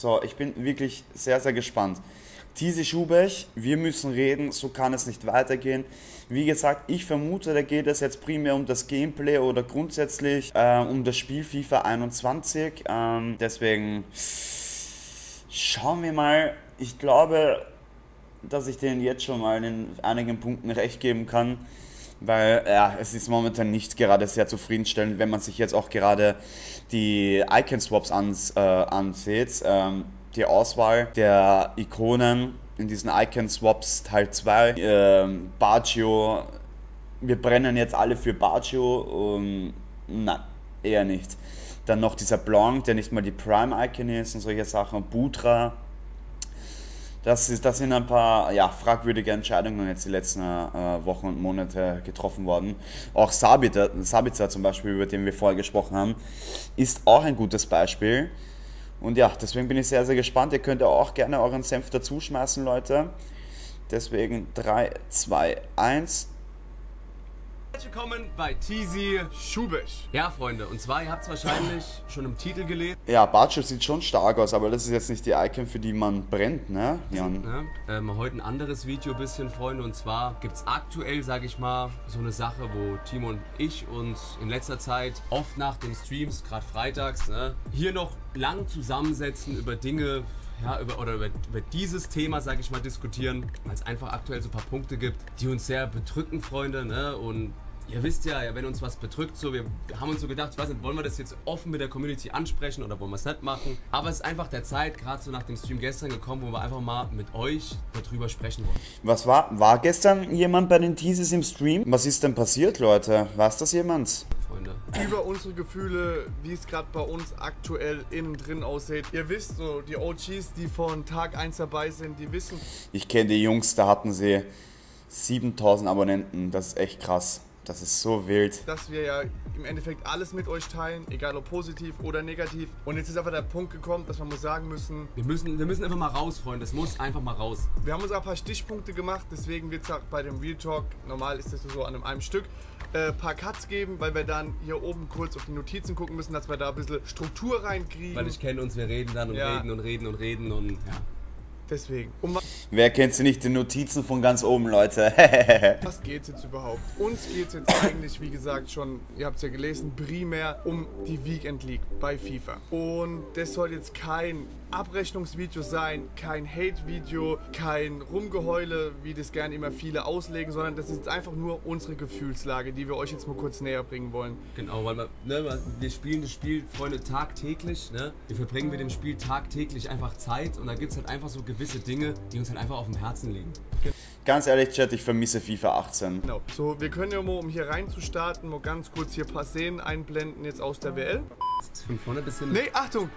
So, ich bin wirklich sehr, sehr gespannt. Tisi Schubech, wir müssen reden, so kann es nicht weitergehen. Wie gesagt, ich vermute, da geht es jetzt primär um das Gameplay oder grundsätzlich um das Spiel FIFA 21. Deswegen schauen wir mal. Ich glaube, dass ich denen jetzt schon mal in einigen Punkten recht geben kann, weil ja, es ist momentan nicht gerade sehr zufriedenstellend, wenn man sich jetzt auch gerade die Icon Swaps ansieht. Die Auswahl der Ikonen in diesen Icon Swaps Teil 2. Baggio, wir brennen jetzt alle für Baggio. Nein, eher nicht. Dann noch dieser Blanc, der nicht mal die Prime-Icon ist und solche Sachen. Butra. Das sind ein paar ja, fragwürdige Entscheidungen jetzt die letzten Wochen und Monate getroffen worden. Auch Sabitzer zum Beispiel, über den wir vorher gesprochen haben, ist auch ein gutes Beispiel. Und ja, deswegen bin ich sehr, sehr gespannt. Ihr könnt auch gerne euren Senf dazu schmeißen, Leute. Deswegen 3, 2, 1. Herzlich willkommen bei Tisi Schubech. Ja, Freunde, und zwar, ihr habt es wahrscheinlich schon im Titel gelesen. Ja, Bartschel sieht schon stark aus, aber das ist jetzt nicht die Icon, für die man brennt, ne? Jan? Ja, heute ein anderes Video bisschen, Freunde, und zwar gibt es aktuell, sage ich mal, so eine Sache, wo Timo und ich uns in letzter Zeit oft nach den Streams, gerade freitags, ne, hier noch lang zusammensetzen über Dinge, ja, über dieses Thema, sage ich mal, diskutieren, weil es einfach aktuell so ein paar Punkte gibt, die uns sehr bedrücken, Freunde, ne? Und ihr wisst ja, wenn uns was bedrückt, so, wir haben uns so gedacht, ich weiß nicht, wollen wir das jetzt offen mit der Community ansprechen oder wollen wir es nicht machen? Aber es ist einfach der Zeit, gerade so nach dem Stream gestern gekommen, wo wir einfach mal mit euch darüber sprechen wollen. Was war gestern jemand bei den Teases im Stream? Was ist denn passiert, Leute? War es das jemand? Freunde. Über unsere Gefühle, wie es gerade bei uns aktuell innen drin aussieht. Ihr wisst so, die OGs, die von Tag 1 dabei sind, die wissen. Ich kenne die Jungs, da hatten sie 7000 Abonnenten, das ist echt krass. Das ist so wild. Dass wir ja im Endeffekt alles mit euch teilen, egal ob positiv oder negativ. Und jetzt ist einfach der Punkt gekommen, dass wir mal sagen müssen... Wir müssen einfach mal raus, Freunde. Das muss einfach mal raus. Wir haben uns ein paar Stichpunkte gemacht, deswegen wird es auch bei dem Real Talk, normal ist das so an einem Stück, ein paar Cuts geben, weil wir dann hier oben kurz auf die Notizen gucken müssen, dass wir da ein bisschen Struktur reinkriegen. Weil ich kenne uns, wir reden dann und ja. reden und ja. Deswegen. Wer kennt sie nicht, die Notizen von ganz oben, Leute? Was geht's jetzt überhaupt? Uns geht's jetzt eigentlich, wie gesagt, schon, ihr habt's ja gelesen, primär um die Weekend League bei FIFA. Und das soll jetzt kein Abrechnungsvideo sein, kein Hate-Video, kein Rumgeheule, wie das gerne immer viele auslegen, sondern das ist einfach nur unsere Gefühlslage, die wir euch jetzt mal kurz näher bringen wollen. Genau, weil wir spielen das Spiel, Freunde, tagtäglich, ne? Wir verbringen mit dem Spiel tagtäglich einfach Zeit und da gibt's halt einfach so gewisse Dinge, die uns halt einfach auf dem Herzen liegen. Okay. Ganz ehrlich, Chat, ich vermisse FIFA 18. Genau, so, wir können ja mal, um hier rein zu starten, mal ganz kurz hier ein paar Szenen einblenden, jetzt aus der WL. Das ist von vorne bis hin. Nee, Achtung!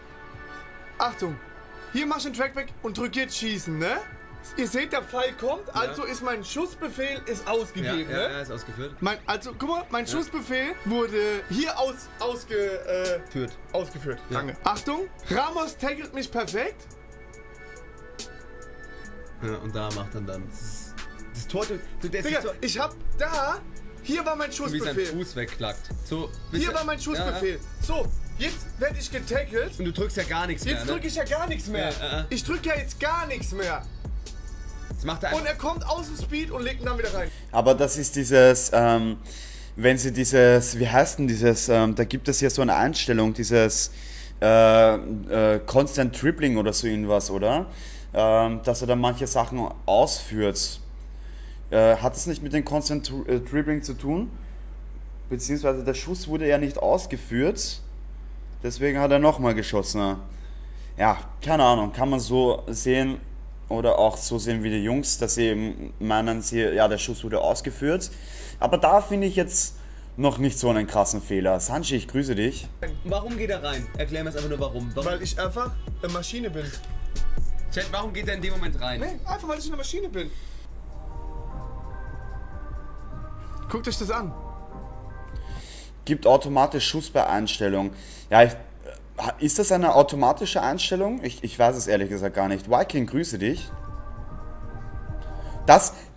Achtung, hier mach ich den Trackback und drück jetzt schießen, ne? Ihr seht, der Pfeil kommt, also ist mein Schussbefehl ist ausgegeben, ne? Ja, ist ausgeführt. Also, guck mal, mein Schussbefehl wurde hier ausgeführt. Ja. Danke. Achtung, Ramos tackelt mich perfekt. Ja, und da macht er dann das Tor. Digga, ich hab da, hier war mein Schussbefehl. Wie sein Fuß wegklackt. So, hier war mein Schussbefehl. Ja. So. Jetzt werde ich getackelt. Und du drückst ja gar nichts mehr. Jetzt drücke ich ja gar nichts mehr. Ich drücke ja jetzt gar nichts mehr. Das macht er. Und er kommt aus dem Speed und legt ihn dann wieder rein. Aber das ist dieses, wenn sie dieses, wie heißt denn dieses, da gibt es ja so eine Einstellung, dieses Constant Tripling oder so irgendwas, oder? Dass er dann manche Sachen ausführt. Hat es nicht mit dem Constant Tripling zu tun? Beziehungsweise der Schuss wurde ja nicht ausgeführt. Deswegen hat er nochmal geschossen. Ja, keine Ahnung, kann man so sehen oder auch so sehen wie die Jungs, dass sie eben meinen, ja, der Schuss wurde ausgeführt. Aber da finde ich jetzt noch nicht so einen krassen Fehler. Sanji, ich grüße dich. Warum geht er rein? Erklär mir jetzt einfach nur warum. Weil ich einfach eine Maschine bin. Chat, warum geht er in dem Moment rein? Nee, einfach weil ich eine Maschine bin. Guckt euch das an. Gibt automatisch Schuss bei Einstellung. Ja, ist das eine automatische Einstellung? Ich weiß es ehrlich gesagt gar nicht. Viking, grüße dich.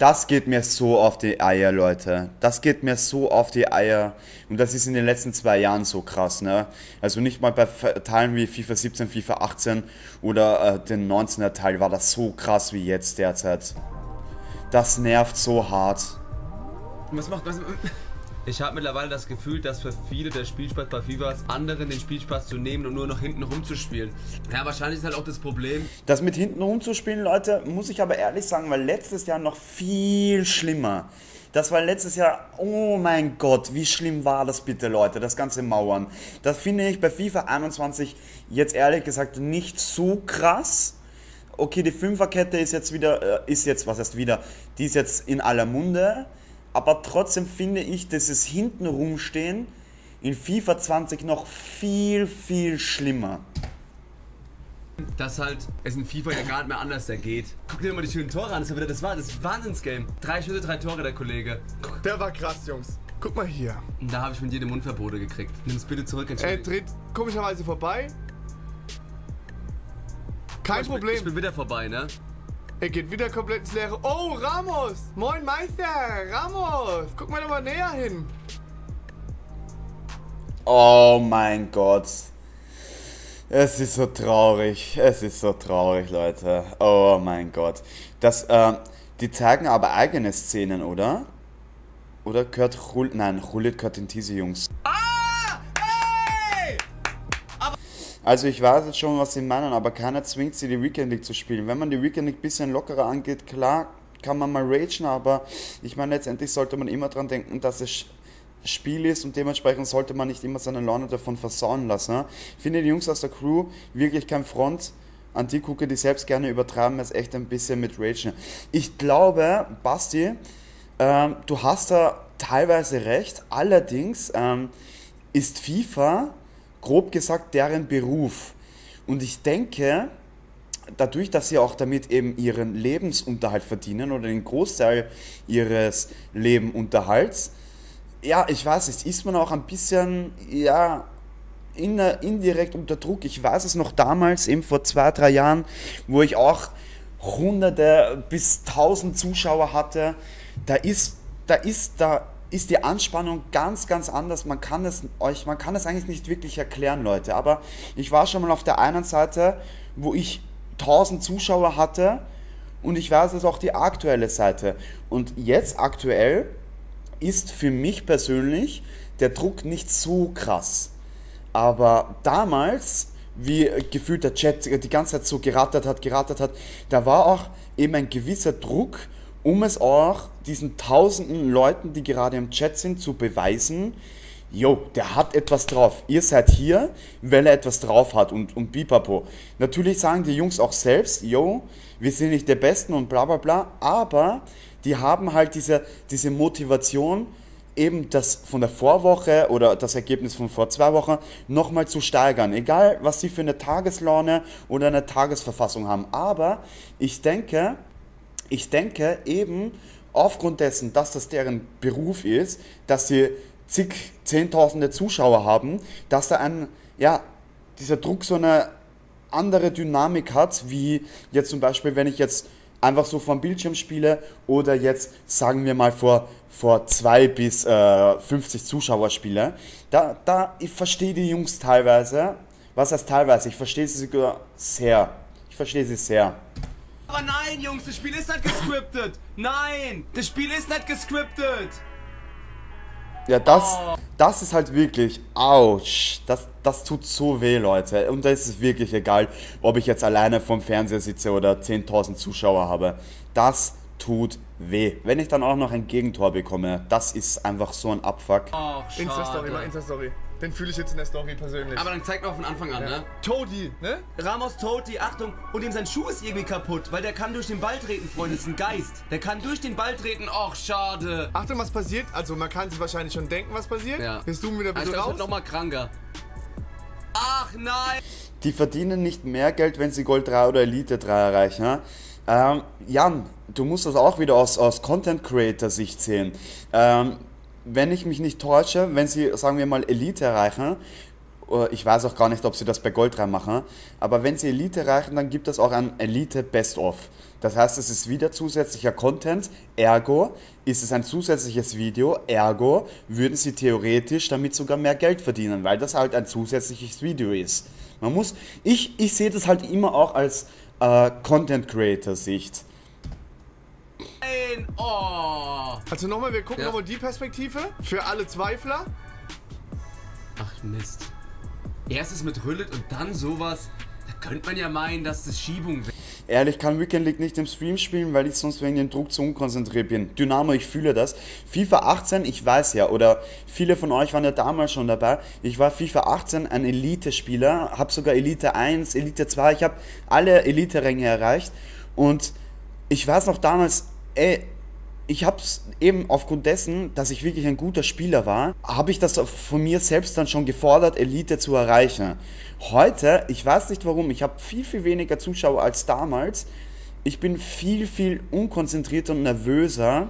Das geht mir so auf die Eier, Leute. Das geht mir so auf die Eier. Und das ist in den letzten 2 Jahren so krass, ne? Also nicht mal bei Teilen wie FIFA 17, FIFA 18 oder den 19er Teil war das so krass wie jetzt derzeit. Das nervt so hart. Was macht? Ich habe mittlerweile das Gefühl, dass für viele der Spielspaß bei FIFA ist, anderen den Spielspaß zu nehmen und nur noch hinten rumzuspielen. Ja, wahrscheinlich ist halt auch das Problem. Das mit hinten rumzuspielen, Leute, muss ich aber ehrlich sagen, war letztes Jahr noch viel schlimmer. Das war letztes Jahr, oh mein Gott, wie schlimm war das bitte, Leute, das ganze Mauern. Das finde ich bei FIFA 21 jetzt ehrlich gesagt nicht so krass. Okay, die Fünferkette ist jetzt wieder, die ist jetzt in aller Munde. Aber trotzdem finde ich, dass es hinten rumstehen in FIFA 20 noch viel, viel schlimmer. Dass halt es in FIFA ja gar nicht mehr anders ergeht. Guck dir mal die schönen Tore an, das war das Wahnsinnsgame. 3 Schüsse, 3 Tore, der Kollege. Der war krass, Jungs. Guck mal hier. Da habe ich mit jedem Mundverbote gekriegt. Nimm's bitte zurück, Entschuldigung. Er dreht komischerweise vorbei. Kein Problem. Ich bin wieder vorbei, ne? Er geht wieder komplett ins Leere. Oh, Ramos! Moin Meister! Ramos! Guck mal nochmal näher hin. Oh mein Gott. Es ist so traurig. Es ist so traurig, Leute. Oh mein Gott. Die zeigen aber eigene Szenen, oder? Oder gehört Rulit? Nein, Rulit gehört in diese Jungs. Also ich weiß jetzt schon, was sie meinen, aber keiner zwingt sie, die Weekend League zu spielen. Wenn man die Weekend League ein bisschen lockerer angeht, klar kann man mal ragen, aber ich meine, letztendlich sollte man immer dran denken, dass es Spiel ist und dementsprechend sollte man nicht immer seine Laune davon versauen lassen. Ne? Ich finde die Jungs aus der Crew wirklich kein Front. An die gucke, die selbst gerne übertreiben, es echt ein bisschen mit ragen. Ich glaube, Basti, du hast da teilweise recht, allerdings ist FIFA... grob gesagt deren Beruf. Und ich denke, dadurch, dass sie auch damit eben ihren Lebensunterhalt verdienen oder den Großteil ihres Lebensunterhalts, ja, ich weiß nicht, ist man auch ein bisschen, ja, indirekt unter Druck. Ich weiß es noch damals, eben vor 2, 3 Jahren, wo ich auch hunderte bis 1000 Zuschauer hatte, da ist die Anspannung ganz, ganz anders. Man kann es eigentlich nicht wirklich erklären, Leute. Aber ich war schon mal auf der einen Seite, wo ich 1000 Zuschauer hatte und ich weiß, das ist auch die aktuelle Seite. Und jetzt aktuell ist für mich persönlich der Druck nicht so krass. Aber damals, wie gefühlt der Chat die ganze Zeit so gerattert hat, da war auch eben ein gewisser Druck, um es auch diesen tausenden Leuten, die gerade im Chat sind, zu beweisen, jo, der hat etwas drauf. Ihr seid hier, weil er etwas drauf hat und bipapo. Natürlich sagen die Jungs auch selbst, jo, wir sind nicht der Besten und bla bla bla, aber die haben halt diese Motivation, eben das von der Vorwoche oder das Ergebnis von vor 2 Wochen nochmal zu steigern. Egal, was sie für eine Tageslaune oder eine Tagesverfassung haben. Aber ich denke eben aufgrund dessen, dass das deren Beruf ist, dass sie zig Zehntausende Zuschauer haben, dass da dieser Druck so eine andere Dynamik hat, wie jetzt zum Beispiel, wenn ich jetzt einfach so vom Bildschirm spiele oder jetzt, sagen wir mal, vor 2 bis 50 Zuschauer spiele. Ich verstehe die Jungs teilweise, was heißt teilweise, ich verstehe sie sogar sehr, Aber nein, Jungs, das Spiel ist nicht gescriptet. Nein, das Spiel ist nicht gescriptet. Ja, das ist halt wirklich, ouch, das tut so weh, Leute. Und da ist es wirklich egal, ob ich jetzt alleine vorm Fernseher sitze oder 10.000 Zuschauer habe. Das tut weh. Wenn ich dann auch noch ein Gegentor bekomme, das ist einfach so ein Abfuck. Oh, Insta-Story, mal Insta-Story. Den fühle ich jetzt in der Story persönlich. Aber dann zeigt man von Anfang an, ja. Ne? Toti, ne? Ramos Toti, Achtung. Und ihm sein Schuh ist irgendwie kaputt, weil der kann durch den Ball treten, Freunde. Das ist ein Geist. Der kann durch den Ball treten. Och, schade. Achtung, was passiert. Also, man kann sich wahrscheinlich schon denken, was passiert. Ja. Wir zoomen wieder bitte raus. Nochmal kranker. Ach, nein. Die verdienen nicht mehr Geld, wenn sie Gold 3 oder Elite 3 erreichen, ne? Jan, du musst das auch wieder aus Content-Creator-Sicht sehen. Wenn ich mich nicht täusche, wenn sie, sagen wir mal, Elite erreichen Ich weiß auch gar nicht, ob sie das bei Gold reinmachen. Aber wenn sie Elite erreichen, dann gibt es auch ein Elite Best of. Das heißt, es ist wieder zusätzlicher Content, ergo ist es ein zusätzliches Video, ergo würden sie theoretisch damit sogar mehr Geld verdienen, weil das halt ein zusätzliches Video ist. Man muss, ich sehe das halt immer auch als Content Creator Sicht. Oh. Also nochmal, wir gucken nochmal die Perspektive für alle Zweifler. Ach Mist. Erstes mit Rüllet und dann sowas, da könnte man ja meinen, dass das Schiebung wäre. Ehrlich, ich kann Weekend League nicht im Stream spielen, weil ich sonst wegen dem Druck zu unkonzentriert bin. Dynamo, ich fühle das. FIFA 18, ich weiß ja, oder viele von euch waren ja damals schon dabei, ich war FIFA 18 ein Elite-Spieler, habe sogar Elite 1, Elite 2, ich habe alle Elite-Ränge erreicht und ich weiß noch damals, ey, ich habe es eben aufgrund dessen, dass ich wirklich ein guter Spieler war, habe ich das von mir selbst dann schon gefordert, Elite zu erreichen. Heute, ich weiß nicht warum, ich habe viel, viel weniger Zuschauer als damals. Ich bin viel, viel unkonzentrierter und nervöser,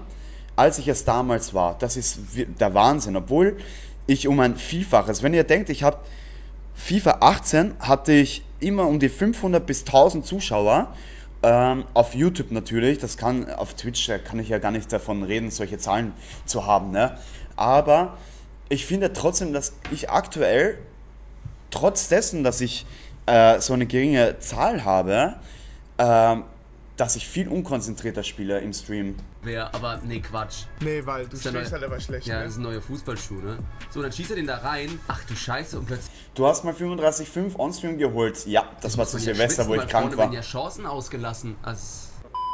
als ich es damals war. Das ist der Wahnsinn, obwohl ich um ein Vielfaches, wenn ihr denkt, ich habe FIFA 18, hatte ich immer um die 500 bis 1000 Zuschauer. Auf YouTube natürlich, das kann, auf Twitch kann ich ja gar nicht davon reden, solche Zahlen zu haben, ne? Aber ich finde trotzdem, dass ich aktuell, trotz dessen, dass ich so eine geringe Zahl habe, dass ich viel unkonzentrierter spiele im Stream. Wer, aber nee, Quatsch. Nee, weil du stehst halt aber schlecht. Ja, ne? Das ist ein neuer Fußballschuh, ne? So, dann schießt er den da rein. Ach du Scheiße, und plötzlich... Du hast mal 35,5 on-stream geholt. Ja, das war zu Silvester, wo ich krank war. Die haben ja Chancen ausgelassen. Also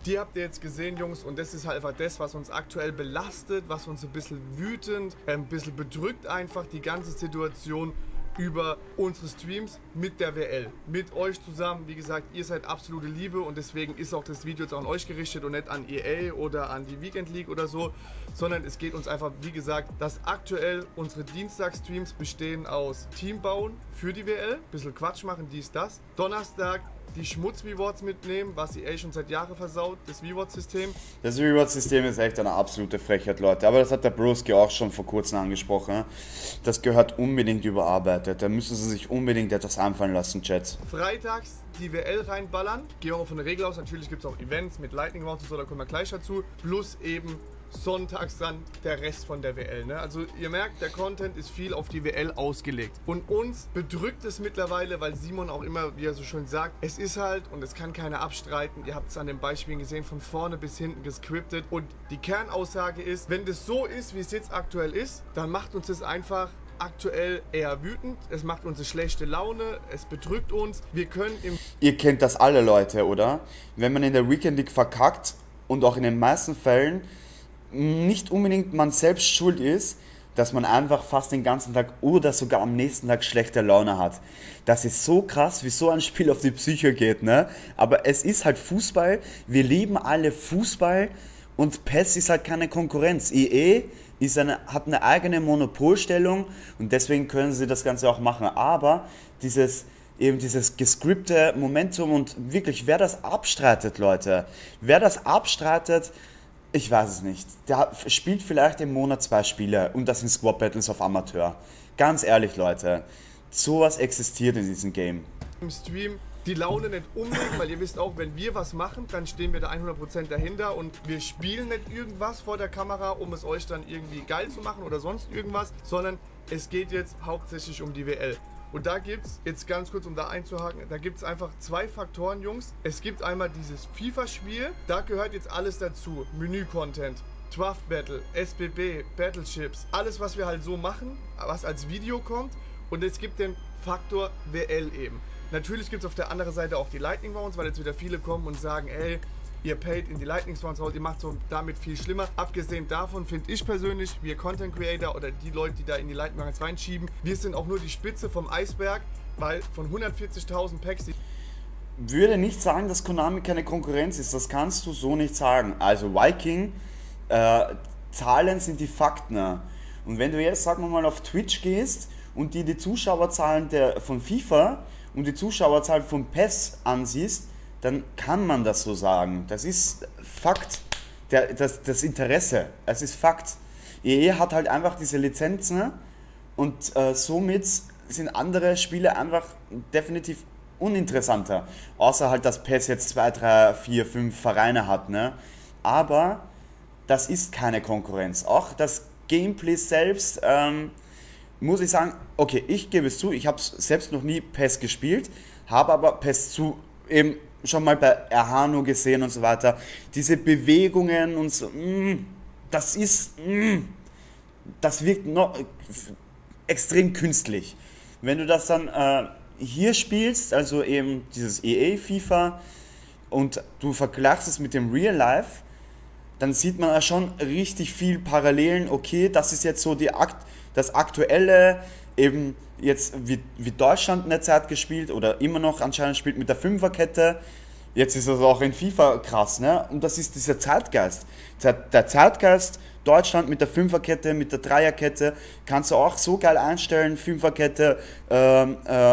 die habt ihr jetzt gesehen, Jungs, und das ist halt einfach das, was uns aktuell belastet, was uns ein bisschen wütend, ein bisschen bedrückt einfach, die ganze Situation über unsere Streams mit der WL, mit euch zusammen. Wie gesagt, ihr seid absolute Liebe und deswegen ist auch das Video jetzt auch an euch gerichtet und nicht an EA oder an die Weekend League oder so, sondern es geht uns einfach, wie gesagt, dass aktuell unsere Dienstag-Streams bestehen aus Team bauen für die WL, bisschen Quatsch machen, dies, das. Donnerstag die Schmutz-Rewards mitnehmen, was EA schon seit Jahren versaut, das Reward-System. Das Reward-System ist echt eine absolute Frechheit, Leute. Aber das hat der Broski auch schon vor kurzem angesprochen. Das gehört unbedingt überarbeitet. Da müssen sie sich unbedingt etwas einfallen lassen, Chat. Freitags die WL reinballern. Gehen wir auch von der Regel aus. Natürlich gibt es auch Events mit Lightning Rounds und so, da kommen wir gleich dazu. Plus eben sonntags dann der Rest von der WL, ne? Also ihr merkt, der Content ist viel auf die WL ausgelegt. Und uns bedrückt es mittlerweile, weil Simon auch immer, wie er so schön sagt, es ist halt, und es kann keiner abstreiten, ihr habt es an den Beispielen gesehen, von vorne bis hinten gescriptet. Und die Kernaussage ist, wenn das so ist, wie es jetzt aktuell ist, dann macht uns das einfach aktuell eher wütend, es macht uns eine schlechte Laune, es bedrückt uns. Wir können im... Ihr kennt das alle, Leute, oder? Wenn man in der Weekend League verkackt und auch in den meisten Fällen nicht unbedingt man selbst schuld ist, dass man einfach fast den ganzen Tag oder sogar am nächsten Tag schlechte Laune hat. Das ist so krass, wie so ein Spiel auf die Psyche geht, ne? Aber es ist halt Fußball, wir lieben alle Fußball und PES ist halt keine Konkurrenz. EA ist hat eine eigene Monopolstellung und deswegen können sie das Ganze auch machen. Aber dieses gescripte Momentum und wirklich, wer das abstreitet, Leute, wer das abstreitet, ich weiß es nicht. Der spielt vielleicht im Monat 2 Spiele und das sind Squad Battles auf Amateur. Ganz ehrlich, Leute, sowas existiert in diesem Game. Im Stream die Laune nicht umlegen, weil ihr wisst auch, wenn wir was machen, dann stehen wir da 100% dahinter und wir spielen nicht irgendwas vor der Kamera, um es euch dann irgendwie geil zu machen oder sonst irgendwas, sondern es geht jetzt hauptsächlich um die WL. Und da gibt es, jetzt ganz kurz, um da einzuhaken, da gibt es einfach zwei Faktoren, Jungs. Es gibt einmal dieses FIFA-Spiel, da gehört jetzt alles dazu. Menü-Content, Draft Battle, SBB, Battleships, alles, was wir halt so machen, was als Video kommt. Und es gibt den Faktor WL eben. Natürlich gibt es auf der anderen Seite auch die Lightning Rounds, weil jetzt wieder viele kommen und sagen, ey, ihr paid in die Lightning Rounds raus, ihr macht so damit viel schlimmer. Abgesehen davon finde ich persönlich, wir Content Creator oder die Leute, die da in die Lightning Rounds reinschieben, wir sind auch nur die Spitze vom Eisberg, weil von 140.000 Packs... Ich würde nicht sagen, dass Konami keine Konkurrenz ist, das kannst du so nicht sagen. Also Viking, Zahlen sind die Fakten. Und wenn du jetzt, sagen wir mal, auf Twitch gehst und dir die Zuschauerzahlen von FIFA und die Zuschauerzahlen von PES ansiehst, dann kann man das so sagen. Das ist Fakt. Das Interesse, es ist Fakt. EA hat halt einfach diese Lizenzen und somit sind andere Spiele einfach definitiv uninteressanter. Außer halt, dass PES jetzt 2, 3, 4, 5 Vereine hat, ne? Aber das ist keine Konkurrenz. Auch das Gameplay selbst, muss ich sagen, okay, ich gebe es zu, ich habe selbst noch nie PES gespielt, habe aber PES zu eben schon mal bei Erhano gesehen und so weiter. Diese Bewegungen und so, das ist, das wirkt noch extrem künstlich. Wenn du das dann hier spielst, also eben dieses EA FIFA, und du vergleichst es mit dem Real Life, dann sieht man ja schon richtig viel Parallelen. Okay, das ist jetzt so die das aktuelle, eben jetzt wie Deutschland in der Zeit gespielt oder immer noch anscheinend spielt mit der Fünferkette. Jetzt ist das auch in FIFA krass, ne? Und das ist dieser Zeitgeist. Der Zeitgeist Deutschland mit der Fünferkette, mit der Dreierkette, kannst du auch so geil einstellen, Fünferkette,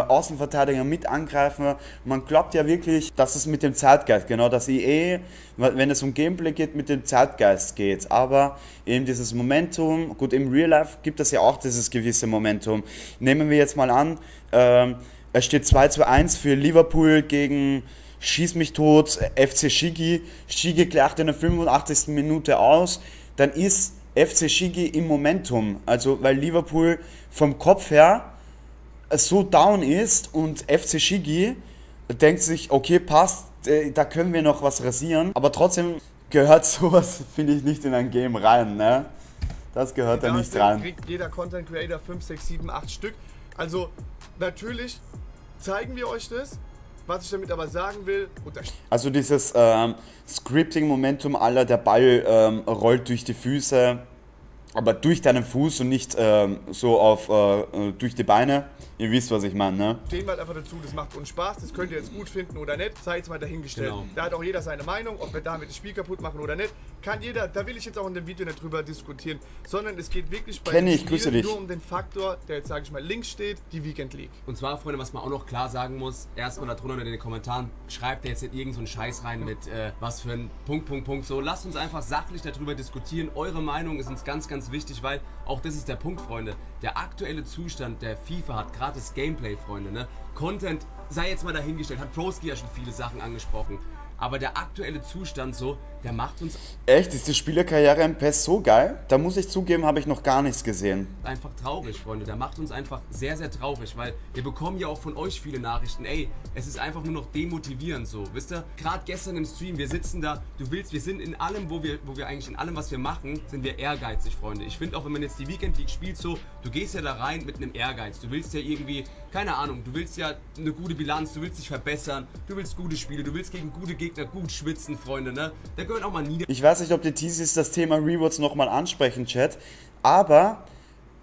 Außenverteidiger mit angreifen. Man glaubt ja wirklich, dass es mit dem Zeitgeist, genau, dass EA, wenn es um Gameplay geht, mit dem Zeitgeist geht. Aber eben dieses Momentum, gut, im Real Life gibt es ja auch dieses gewisse Momentum. Nehmen wir jetzt mal an, es steht 2:1 für Liverpool gegen... Schieß mich tot, FC Schigi. Schigi gleicht in der 85. Minute aus. Dann ist FC Schigi im Momentum. Also, weil Liverpool vom Kopf her so down ist und FC Schigi denkt sich, okay, passt, da können wir noch was rasieren. Aber trotzdem gehört sowas, finde ich, nicht in ein Game rein, ne? Das gehört da nicht rein. Kriegt jeder Content Creator 5, 6, 7, 8 Stück. Also, natürlich zeigen wir euch das. Was ich damit aber sagen will... Also dieses Scripting-Momentum aller, der Ball rollt durch die Füße, aber durch deinen Fuß und nicht so auf durch die Beine. Ihr wisst, was ich meine, ne? Stehen wir halt einfach dazu, das macht uns Spaß, das könnt ihr jetzt gut finden oder nicht, sei jetzt mal dahingestellt. Genau. Da hat auch jeder seine Meinung, ob wir damit das Spiel kaputt machen oder nicht, kann jeder, da will ich jetzt auch in dem Video nicht drüber diskutieren, sondern es geht wirklich bei dem Spiel nur um den Faktor, der jetzt, sage ich mal, links steht, die Weekend League. Und zwar, Freunde, was man auch noch klar sagen muss, erstmal da drunter in den Kommentaren, schreibt jetzt nicht irgend so einen Scheiß rein mit, was für ein Punkt, Punkt, Punkt, so. Lasst uns einfach sachlich darüber diskutieren, eure Meinung ist uns ganz, ganz wichtig, weil auch das ist der Punkt, Freunde, der aktuelle Zustand der FIFA hat gerade das Gameplay, Freunde, ne? Content sei jetzt mal dahingestellt, hat Broski ja schon viele Sachen angesprochen, aber der aktuelle Zustand so, der macht uns... Echt, ist die Spielerkarriere im PES so geil? Da muss ich zugeben, habe ich noch gar nichts gesehen. Einfach traurig, Freunde, der macht uns einfach sehr, sehr traurig, weil wir bekommen ja auch von euch viele Nachrichten, ey, es ist einfach nur noch demotivierend so, wisst ihr? Gerade gestern im Stream, wir sitzen da, wir sind in allem, wo wir eigentlich in allem, was wir machen, sind wir ehrgeizig, Freunde. Ich finde auch, wenn man jetzt die Weekend League spielt so, du gehst ja da rein mit einem Ehrgeiz, du willst ja irgendwie, keine Ahnung, du willst ja eine gute Bilanz, du willst dich verbessern, du willst gute Spiele, du willst gegen gute Gegner gut schwitzen, Freunde, ne? Da gehören auch mal nieder. Ich weiß nicht, ob die Tisis das Thema Rewards nochmal ansprechen, Chat, aber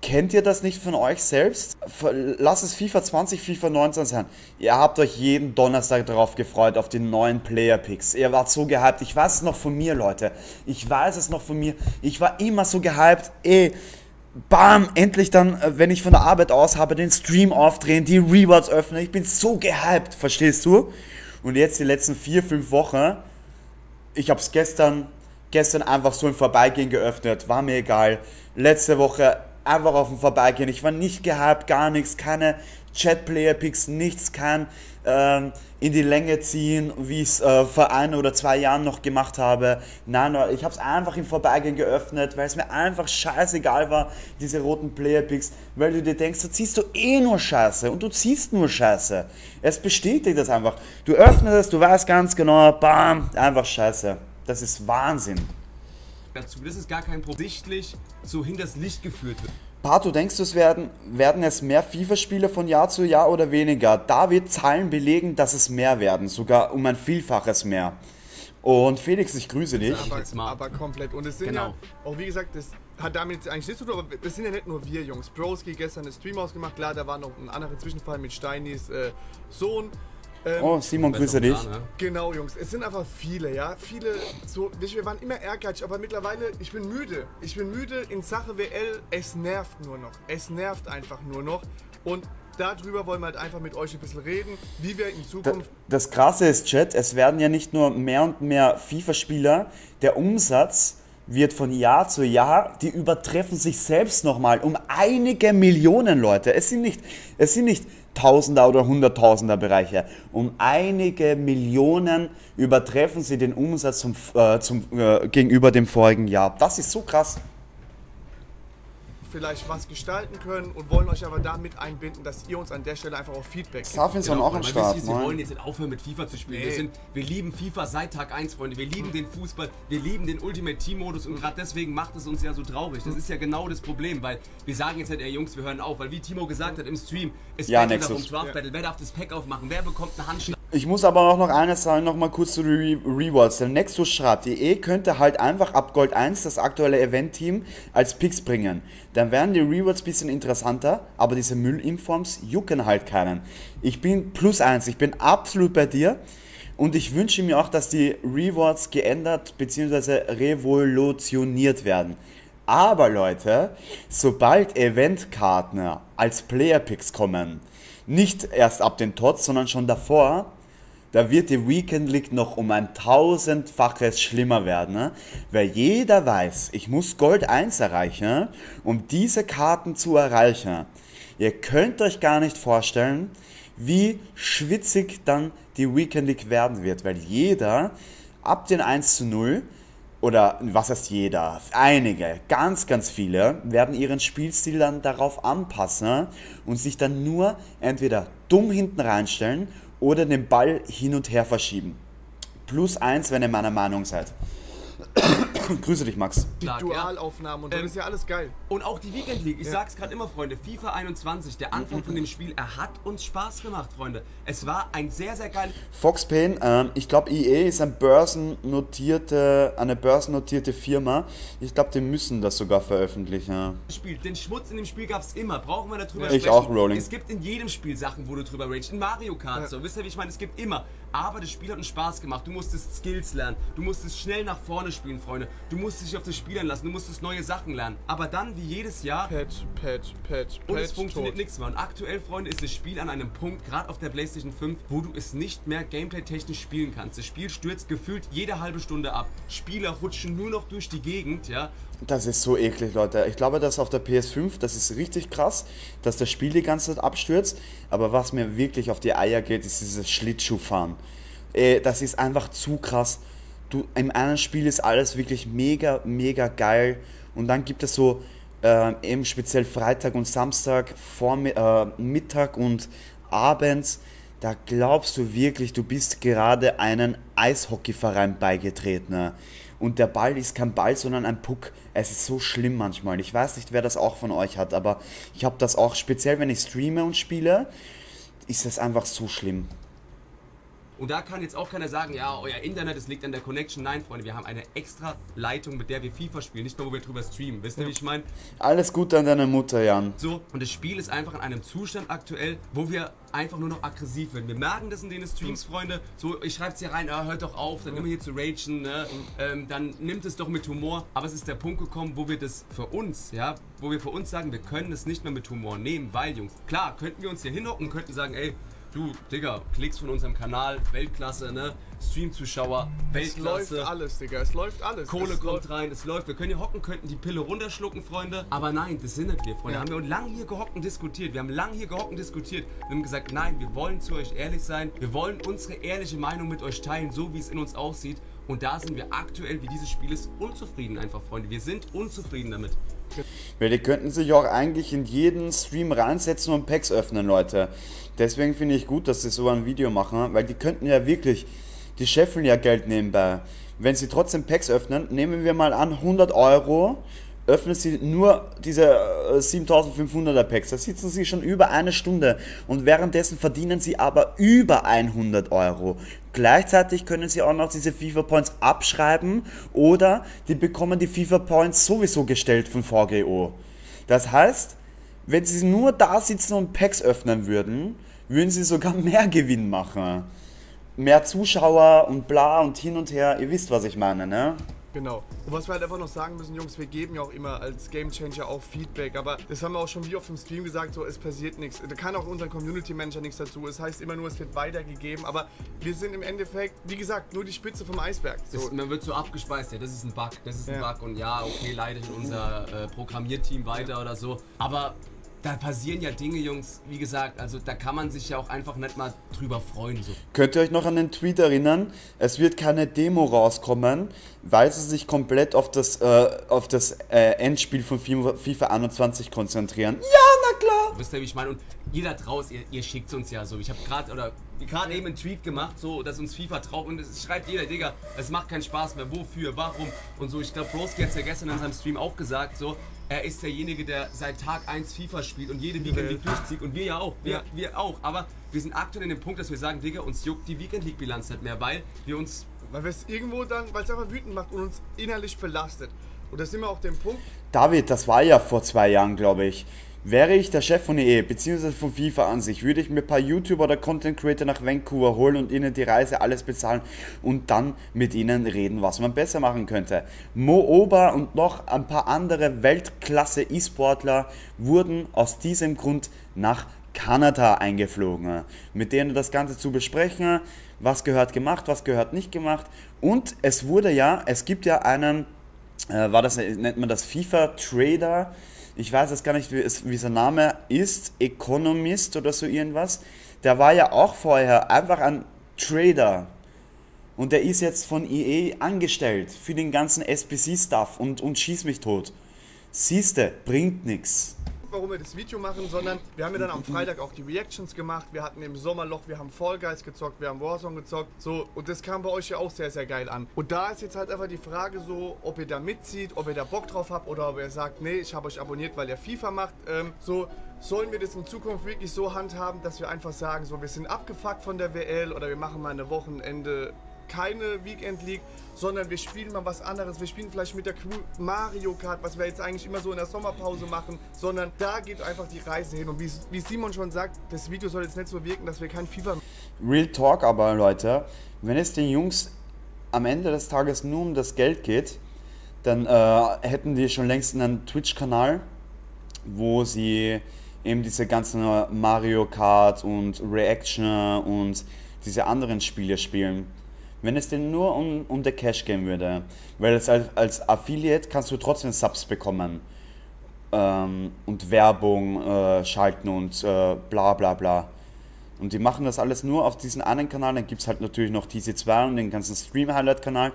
kennt ihr das nicht von euch selbst? Lass es FIFA 20, FIFA 19 sein. Ihr habt euch jeden Donnerstag darauf gefreut, auf den neuen Player-Picks. Ihr wart so gehypt. Ich weiß es noch von mir, Leute. Ich weiß es noch von mir. Ich war immer so gehypt, ey. Bam, endlich dann, wenn ich von der Arbeit aus habe, den Stream aufdrehen, die Rewards öffnen. Ich bin so gehypt, verstehst du? Und jetzt die letzten 4, 5 Wochen, ich habe es gestern einfach so im Vorbeigehen geöffnet, war mir egal. Letzte Woche einfach auf dem Vorbeigehen, ich war nicht gehypt, gar nichts, keine Chat-Player-Picks, nichts, kein in die Länge ziehen, wie ich es vor 1 oder 2 Jahren noch gemacht habe. Nein, ich habe es einfach im Vorbeigehen geöffnet, weil es mir einfach scheißegal war, diese roten Player-Picks, weil du dir denkst, da ziehst du eh nur Scheiße und du ziehst nur Scheiße. Es bestätigt das einfach. Du öffnest es, du weißt ganz genau, bam, einfach Scheiße. Das ist Wahnsinn. Dazu, das ist gar kein Problem, sichtlich so hinters Licht geführt wird. Pato, denkst du, es werden es mehr FIFA-Spieler von Jahr zu Jahr oder weniger? Da wird Zahlen belegen, dass es mehr werden, sogar um ein Vielfaches mehr. Und Felix, ich grüße dich. Aber komplett. Und es sind genau, ja, auch wie gesagt, das hat damit jetzt eigentlich nichts zu tun, aber es sind ja nicht nur wir, Jungs. Broski gestern einen Stream ausgemacht, klar, da war noch ein anderer Zwischenfall mit Steinis Sohn. Oh, Simon, grüße dich. Da, ne? Genau, Jungs, es sind einfach viele, ja. Viele, so, wir waren immer ehrgeizig, aber mittlerweile, ich bin müde. Ich bin müde in Sache WL, es nervt nur noch. Es nervt einfach nur noch. Und darüber wollen wir halt einfach mit euch ein bisschen reden, wie wir in Zukunft... Das Krasse ist, Chat, es werden ja nicht nur mehr und mehr FIFA-Spieler, der Umsatz wird von Jahr zu Jahr, die übertreffen sich selbst nochmal um einige Millionen Leute. Es sind nicht Tausender oder Hunderttausender Bereiche. Um einige Millionen übertreffen sie den Umsatz gegenüber dem vorigen Jahr. Das ist so krass. Vielleicht was gestalten können und wollen euch aber damit einbinden, dass ihr uns an der Stelle einfach auch Feedback gebt. Safinson auch am Start. Sie wollen jetzt nicht aufhören mit FIFA zu spielen. Nee. Wir lieben FIFA seit Tag 1, Freunde. Wir lieben den Fußball, wir lieben den Ultimate Team-Modus und gerade deswegen macht es uns ja so traurig. Das ist ja genau das Problem, weil wir sagen jetzt halt, ey Jungs, wir hören auf, weil wie Timo gesagt hat im Stream, es geht um Draft Battle. Wer darf das Pack aufmachen? Wer bekommt eine Handschlag? Ich muss aber auch noch eines sagen, nochmal kurz zu Rewards. Der Nexus schreibt, EA könnte halt einfach ab Gold 1 das aktuelle Event-Team als Picks bringen. Dann werden die Rewards ein bisschen interessanter, aber diese Müllinforms jucken halt keinen. Ich bin plus 1, ich bin absolut bei dir und ich wünsche mir auch, dass die Rewards geändert bzw. revolutioniert werden. Aber Leute, sobald Eventkarten als Player-Picks kommen, nicht erst ab den Tots, sondern schon davor, da wird die Weekend League noch um ein Tausendfaches schlimmer werden, ne? Weil jeder weiß, ich muss Gold 1 erreichen, um diese Karten zu erreichen. Ihr könnt euch gar nicht vorstellen, wie schwitzig dann die Weekend League werden wird, weil jeder ab den 1:0, oder was heißt jeder, einige, ganz, ganz viele, werden ihren Spielstil dann darauf anpassen und sich dann nur entweder dumm hinten reinstellen oder den Ball hin und her verschieben. Plus 1, wenn ihr meiner Meinung seid. Grüße dich, Max. Die Dualaufnahmen und das ist ja alles geil. Und auch die Weekend League, ich sag's gerade immer, Freunde, FIFA 21, der Anfang von dem Spiel, er hat uns Spaß gemacht, Freunde. Es war ein sehr, sehr geiles... Fox Payne, ich glaube, EA ist eine börsennotierte Firma. Ich glaube, die müssen das sogar veröffentlichen. Den Schmutz in dem Spiel gab's immer, brauchen wir da drüber sprechen. Ich auch, Rolling. Es gibt in jedem Spiel Sachen, wo du drüber ragest. In Mario Kart, so, wisst ihr, wie ich meine, es gibt immer. Aber das Spiel hat uns Spaß gemacht, du musstest Skills lernen, du musstest schnell nach vorne spielen, Freunde. Du musstest dich auf das Spiel einlassen, du musstest neue Sachen lernen. Aber dann, wie jedes Jahr... Und es funktioniert nichts mehr. Und aktuell, Freunde, ist das Spiel an einem Punkt, gerade auf der PlayStation 5, wo du es nicht mehr gameplay-technisch spielen kannst. Das Spiel stürzt gefühlt jede halbe Stunde ab. Spieler rutschen nur noch durch die Gegend, ja. Das ist so eklig, Leute. Ich glaube, dass auf der PS5, das ist richtig krass, dass das Spiel die ganze Zeit abstürzt. Aber was mir wirklich auf die Eier geht, ist dieses Schlittschuhfahren. Das ist einfach zu krass. Im einen Spiel ist alles wirklich mega, mega geil und dann gibt es so eben speziell Freitag und Samstag, Mittag und abends, da glaubst du wirklich, du bist gerade einem Eishockeyverein beigetreten und der Ball ist kein Ball, sondern ein Puck. Es ist so schlimm manchmal. Ich weiß nicht, wer das auch von euch hat, aber ich habe das auch, speziell wenn ich streame und spiele, ist das einfach so schlimm. Und da kann jetzt auch keiner sagen, ja, euer Internet, es liegt an der Connection. Nein, Freunde, wir haben eine extra Leitung, mit der wir FIFA spielen, nicht nur, wo wir drüber streamen. Wisst ihr, wie ich meine? Alles Gute an deine Mutter, Jan. So, und das Spiel ist einfach in einem Zustand aktuell, wo wir einfach nur noch aggressiv werden. Wir merken das in den Streams, Freunde. So, ich schreibe es hier rein, hört doch auf, dann immer hier zu ragen, ne? Dann nimmt es doch mit Humor. Aber es ist der Punkt gekommen, wo wir das für uns, ja, wo wir für uns sagen, wir können das nicht mehr mit Humor nehmen, weil, Jungs, klar, könnten wir uns hier hinhocken, könnten sagen, ey, du, Digga, Klicks von unserem Kanal, Weltklasse, ne? Stream-Zuschauer, Weltklasse. Es läuft alles, Digga, es läuft alles. Kohle kommt rein, es läuft. Wir können hier hocken, könnten die Pille runterschlucken, Freunde. Aber nein, das sind nicht wir, Freunde. Haben wir lang hier gehockt und diskutiert. Wir haben gesagt, nein, wir wollen zu euch ehrlich sein. Wir wollen unsere ehrliche Meinung mit euch teilen, so wie es in uns aussieht. Und da sind wir aktuell, wie dieses Spiel ist, unzufrieden einfach, Freunde. Wir sind unzufrieden damit. Ja, die könnten sich auch eigentlich in jeden Stream reinsetzen und Packs öffnen, Leute. Deswegen finde ich gut, dass sie so ein Video machen, weil die könnten ja wirklich, die scheffeln ja Geld nebenbei. Wenn sie trotzdem Packs öffnen, nehmen wir mal an, 100 Euro, öffnen sie nur diese 7500er Packs. Da sitzen sie schon über eine Stunde und währenddessen verdienen sie aber über 100 Euro. Gleichzeitig können sie auch noch diese FIFA Points abschreiben oder die bekommen die FIFA Points sowieso gestellt von VGO. Das heißt, wenn sie nur da sitzen und Packs öffnen würden, würden sie sogar mehr Gewinn machen. Mehr Zuschauer und bla und hin und her, ihr wisst, was ich meine, ne? Genau. Und was wir halt einfach noch sagen müssen, Jungs, wir geben ja auch immer als Game Changer auch Feedback, aber das haben wir auch schon wie auf dem Stream gesagt, so, es passiert nichts. Da kann auch unseren Community Manager nichts dazu. Es heißt immer nur, es wird weitergegeben, aber wir sind im Endeffekt, wie gesagt, nur die Spitze vom Eisberg. So. Man wird so abgespeist, ja, das ist ein Bug, das ist ein Bug und ja, okay, leidet unser Programmierteam weiter oder so, aber da passieren ja Dinge, Jungs, wie gesagt, also da kann man sich ja auch einfach nicht mal drüber freuen. So. Könnt ihr euch noch an den Tweet erinnern? Es wird keine Demo rauskommen, weil sie sich komplett auf das Endspiel von FIFA 21 konzentrieren. Ja, na klar! Wisst ihr, wie ich meine? Und ihr da draußen, ihr schickt uns ja so. Ich habe gerade eben einen Tweet gemacht, so, dass uns FIFA traut und es schreibt jeder, Digga, es macht keinen Spaß mehr, wofür, warum und so. Ich glaube, Broski hat es ja gestern in seinem Stream auch gesagt, so, er ist derjenige, der seit Tag 1 FIFA spielt und jede Weekend League durchzieht und wir ja auch, wir auch, aber wir sind aktuell in dem Punkt, dass wir sagen, Digga, uns juckt die Weekend League Bilanz nicht mehr, weil wir es irgendwo dann, weil es einfach wütend macht und uns innerlich belastet. Und da sind wir auch dem Punkt. David, das war ja vor 2 Jahren, glaube ich. Wäre ich der Chef von EA, beziehungsweise von FIFA an sich, würde ich mir ein paar YouTuber oder Content Creator nach Vancouver holen und ihnen die Reise alles bezahlen und dann mit ihnen reden, was man besser machen könnte. Mo Oba und noch ein paar andere Weltklasse E-Sportler wurden aus diesem Grund nach Kanada eingeflogen, mit denen das Ganze zu besprechen, was gehört gemacht, was gehört nicht gemacht. Und es wurde ja, es gibt ja einen, nennt man das FIFA-Trader, ich weiß jetzt gar nicht, wie sein Name ist, Economist oder so irgendwas, der war ja auch vorher einfach ein Trader und der ist jetzt von EA angestellt für den ganzen SBC-Stuff und schieß mich tot. Siehste, bringt nichts. Warum wir das Video machen, sondern wir haben ja dann am Freitag auch die Reactions gemacht, wir hatten im Sommerloch, wir haben Fall Guys gezockt, wir haben Warzone gezockt, so, und das kam bei euch ja auch sehr, sehr geil an. Und da ist jetzt halt einfach die Frage so, ob ihr da mitzieht, ob ihr da Bock drauf habt oder ob ihr sagt, nee, ich habe euch abonniert, weil ihr FIFA macht, so, sollen wir das in Zukunft wirklich so handhaben, dass wir einfach sagen, so, wir sind abgefuckt von der WL oder wir machen mal eine Wochenende keine Weekend League, sondern wir spielen mal was anderes, wir spielen vielleicht mit der Crew Mario Kart, was wir jetzt eigentlich immer so in der Sommerpause machen, sondern da geht einfach die Reise hin und wie Simon schon sagt, das Video soll jetzt nicht so wirken, dass wir kein FIFA... Real Talk aber, Leute, wenn es den Jungs am Ende des Tages nur um das Geld geht, dann hätten die schon längst einen Twitch-Kanal, wo sie eben diese ganzen Mario Kart und Reaction und diese anderen Spiele spielen. Wenn es denn nur um der Cash gehen würde, weil als Affiliate kannst du trotzdem Subs bekommen und Werbung schalten und bla bla bla. Und die machen das alles nur auf diesen einen Kanal, dann gibt es halt natürlich noch Tisi 2 und den ganzen Stream-Highlight-Kanal,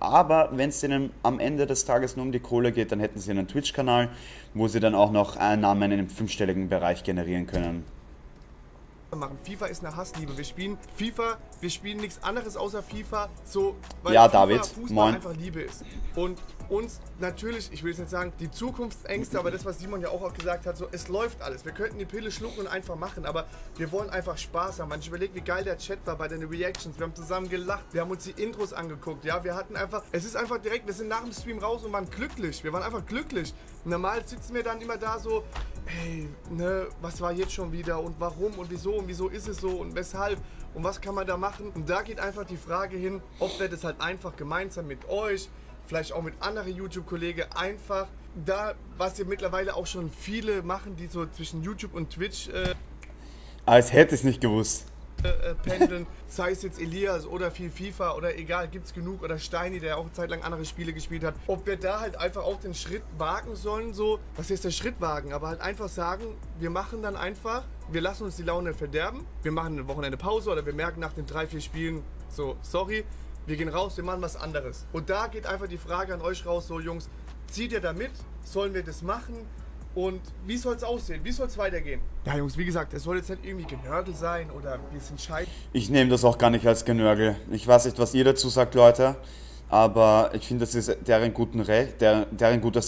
aber wenn es denen am Ende des Tages nur um die Kohle geht, dann hätten sie einen Twitch-Kanal, wo sie dann auch noch Einnahmen in dem 5-stelligen Bereich generieren können. Machen. FIFA ist eine Hassliebe. Wir spielen FIFA, wir spielen nichts anderes außer FIFA, so, weil ja, FIFA, David, Fußball einfach Liebe ist. Und uns natürlich, ich will jetzt nicht sagen, die Zukunftsängste, aber das, was Simon ja auch gesagt hat, so, es läuft alles. Wir könnten die Pille schlucken und einfach machen, aber wir wollen einfach Spaß haben. Man, ich überlege, wie geil der Chat war bei den Reactions. Wir haben zusammen gelacht, wir haben uns die Intros angeguckt, ja, wir hatten einfach, es ist einfach direkt, wir sind nach dem Stream raus und waren glücklich. Wir waren einfach glücklich. Normal sitzen wir dann immer da so, hey, ne, was war jetzt schon wieder und warum und wieso ist es so und weshalb und was kann man da machen? Und da geht einfach die Frage hin, ob wir das halt einfach gemeinsam mit euch, vielleicht auch mit anderen YouTube-Kollegen einfach da, was ihr mittlerweile auch schon viele machen, die so zwischen YouTube und Twitch als hätte ich nicht gewusst. Pendeln, sei es jetzt Elias oder viel FIFA oder egal, gibt's genug, oder Steini, der auch eine Zeit lang andere Spiele gespielt hat, ob wir da halt einfach auch den Schritt wagen sollen, so, was heißt der Schritt wagen, aber halt einfach sagen, wir machen dann einfach, wir lassen uns die Laune verderben, wir machen eine Wochenende Pause oder wir merken nach den 3, 4 Spielen, so, sorry, wir gehen raus, wir machen was anderes. Und da geht einfach die Frage an euch raus, so, Jungs, zieht ihr da mit, sollen wir das machen? Und wie soll es aussehen? Wie soll es weitergehen? Ja, Jungs, wie gesagt, es soll jetzt nicht irgendwie Genörgel sein oder wir sind scheiße. Ich nehme das auch gar nicht als Genörgel. Ich weiß nicht, was ihr dazu sagt, Leute, aber ich finde, das ist deren gutes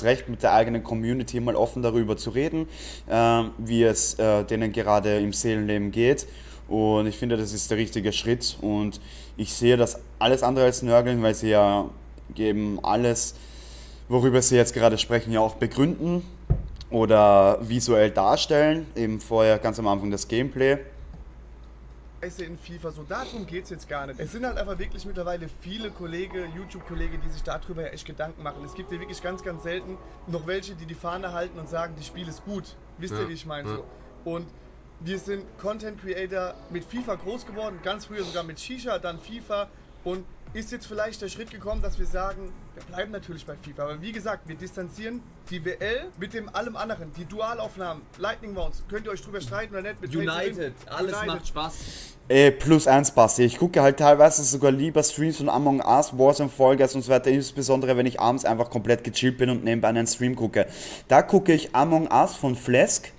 Recht, mit der eigenen Community mal offen darüber zu reden, wie es denen gerade im Seelenleben geht. Und ich finde, das ist der richtige Schritt. Und ich sehe das alles andere als Nörgeln, weil sie ja eben alles, worüber sie jetzt gerade sprechen, ja auch begründen oder visuell darstellen, eben vorher ganz am Anfang das Gameplay. Scheiße in FIFA, so darum geht es jetzt gar nicht. Es sind halt einfach wirklich mittlerweile viele Kollegen, YouTube-Kollegen, die sich darüber ja echt Gedanken machen. Es gibt ja wirklich ganz, ganz selten noch welche, die die Fahne halten und sagen, das Spiel ist gut. Wisst ihr, wie ich meine? So. Und wir sind Content-Creator mit FIFA groß geworden, ganz früher sogar mit Shisha, dann FIFA. Und ist jetzt vielleicht der Schritt gekommen, dass wir sagen, wir bleiben natürlich bei FIFA. Aber wie gesagt, wir distanzieren die WL mit dem allem anderen. Die Dualaufnahmen, Lightning Rounds, könnt ihr euch drüber streiten oder nicht? Mit United, alles macht Spaß. +1 passt. Ich gucke halt teilweise sogar lieber Streams von Among Us, Warzone, Fall Guys und so weiter, insbesondere wenn ich abends einfach komplett gechillt bin und nebenbei einen Stream gucke. Da gucke ich Among Us von Flesk.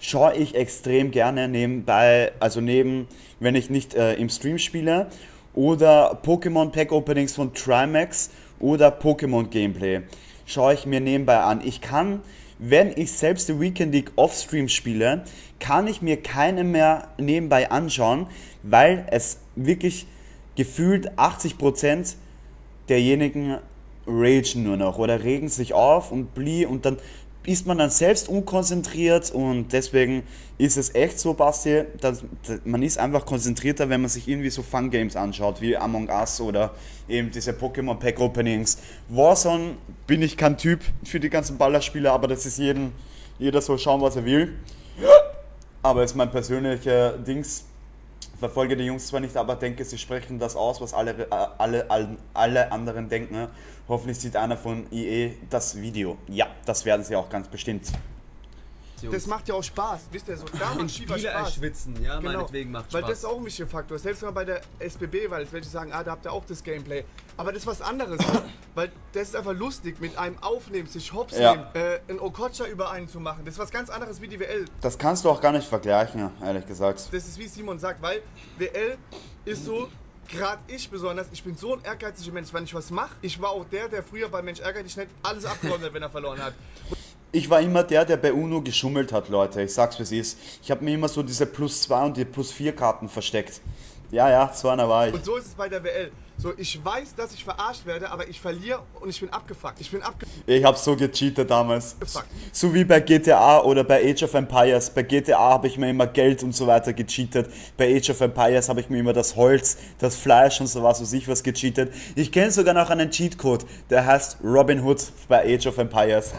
Schaue ich extrem gerne nebenbei, also wenn ich nicht im Stream spiele. Oder Pokémon Pack Openings von Trimax oder Pokémon Gameplay schaue ich mir nebenbei an. Ich kann, wenn ich selbst die Weekend League Offstream spiele, kann ich mir keine mehr nebenbei anschauen, weil es wirklich gefühlt 80% derjenigen ragen nur noch oder regen sich auf und blie und dann ist man dann selbst unkonzentriert und deswegen ist es echt so, Basti, dass man ist einfach konzentrierter, wenn man sich irgendwie so Fun-Games anschaut, wie Among Us oder eben diese Pokémon-Pack-Openings. Warzone bin ich kein Typ für die ganzen Ballerspieler, aber das ist jeder soll schauen, was er will. Aber ist mein persönlicher Dings, verfolge die Jungs zwar nicht, aber denke, sie sprechen das aus, was alle anderen denken. Hoffentlich sieht einer von EA das Video. Ja, das werden sie auch ganz bestimmt. Das macht ja auch Spaß, wisst ihr, so da macht FIFA Spaß. Schwitzen, ja, genau. Meinetwegen macht Spaß. Weil das ist auch ein wichtiger Faktor, selbst mal bei der SBB, weil welche sagen, ah, da habt ihr auch das Gameplay. Aber das ist was anderes, weil das ist einfach lustig, mit einem Aufnehmen, sich Hops nehmen, einen Okocha über einen zu machen. Das ist was ganz anderes wie die WL. Das kannst du auch gar nicht vergleichen, ehrlich gesagt. Das ist wie Simon sagt, weil WL ist so, gerade ich besonders, ich bin so ein ehrgeiziger Mensch, wenn ich was mache. Ich war auch der früher bei Mensch ärgerlich nicht alles abgeräumt hat, wenn er verloren hat. Ich war immer der bei UNO geschummelt hat, Leute. Ich sag's, wie es ist. Ich habe mir immer so diese +2 und die +4 Karten versteckt. Ja, so einer war ich. Und so ist es bei der WL. So, ich weiß, dass ich verarscht werde, aber ich verliere und ich bin abgefuckt. Ich hab so gecheatet damals. Gefuckt. So wie bei GTA oder bei Age of Empires. Bei GTA habe ich mir immer Geld und so weiter gecheatet. Bei Age of Empires habe ich mir immer das Holz, das Fleisch und so was weiß ich was gecheatet. Ich kenne sogar noch einen Cheatcode, der heißt Robin Hood bei Age of Empires.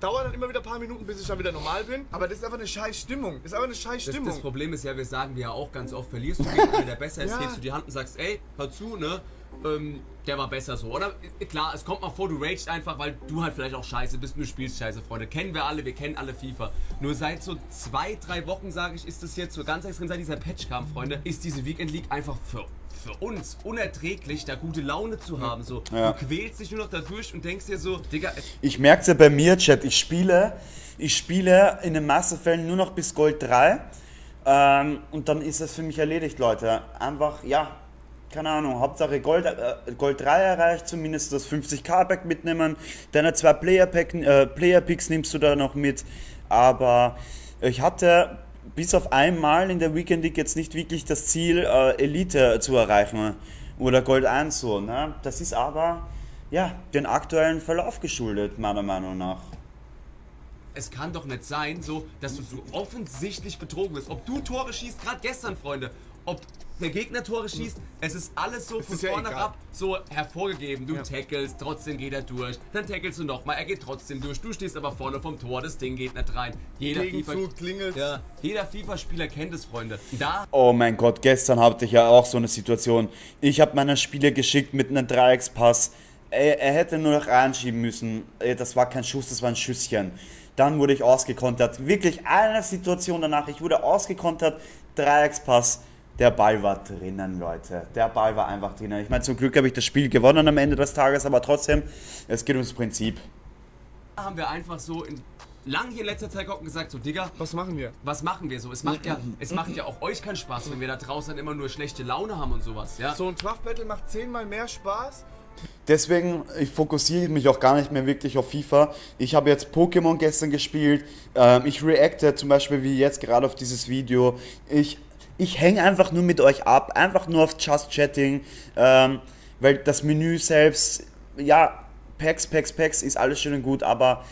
Dauert dann immer wieder ein paar Minuten, bis ich dann wieder normal bin. Aber das ist einfach eine scheiß Stimmung. Das Problem ist ja, wir sagen ja auch ganz oft, verlierst du gegen einen, der besser ist, gehst du die Hand und sagst, ey, hör zu, ne? Der war besser so, oder? Klar, es kommt mal vor, du ragest einfach, weil du halt vielleicht auch scheiße bist und du spielst scheiße, Freunde. Kennen wir kennen alle FIFA. Nur seit so 2, 3 Wochen, sage ich, ist das jetzt so ganz extrem, seit dieser Patch kam, Freunde, ist diese Weekend League einfach für uns unerträglich, da gute Laune zu haben. So. Ja. Du quälst dich nur noch dadurch und denkst dir so, Digga... Ich merk's ja bei mir, Chat, ich spiele in den Masterfällen nur noch bis Gold 3 und dann ist das für mich erledigt, Leute. Einfach, ja... Keine Ahnung, Hauptsache Gold 3 erreicht, zumindest das 50k-Pack mitnehmen. Deine 2 Player-Picks nimmst du da noch mit. Aber ich hatte bis auf einmal in der Weekend League jetzt nicht wirklich das Ziel, Elite zu erreichen. Oder Gold 1 so. Ne? Das ist aber ja, den aktuellen Verlauf geschuldet, meiner Meinung nach. Es kann doch nicht sein, so, dass du so offensichtlich betrogen bist. Ob du Tore schießt, gerade gestern, Freunde, ob der Gegner Tore schießt, es ist alles so von vorne ab so hervorgegeben. Du tackelst, trotzdem geht er durch. Dann tackelst du nochmal, er geht trotzdem durch. Du stehst aber vorne vom Tor, das Ding geht nicht rein. Jeder FIFA-Spieler kennt es, Freunde. Oh mein Gott, gestern hatte ich ja auch so eine Situation. Ich habe meinen Spieler geschickt mit einem Dreieckspass. Er hätte nur noch reinschieben müssen. Das war kein Schuss, das war ein Schüsschen. Dann wurde ich ausgekontert. Wirklich eine Situation danach. Ich wurde ausgekontert, Dreieckspass. Der Ball war drinnen, Leute. Der Ball war einfach drinnen. Ich meine, zum Glück habe ich das Spiel gewonnen am Ende des Tages, aber trotzdem, es geht ums Prinzip. Da haben wir einfach so lang hier in letzter Zeit gucken gesagt, so Digga, was machen wir? Was machen wir so? Es macht ja auch euch keinen Spaß, wenn wir da draußen immer nur schlechte Laune haben und sowas, ja? So ein Draft Battle macht 10-mal mehr Spaß. Deswegen, ich fokussiere mich auch gar nicht mehr wirklich auf FIFA. Ich habe jetzt Pokémon gestern gespielt. Ich reacte zum Beispiel wie jetzt gerade auf dieses Video. Ich hänge einfach nur mit euch ab, einfach nur auf Just Chatting, weil das Menü selbst, ja, Packs ist alles schön und gut, aber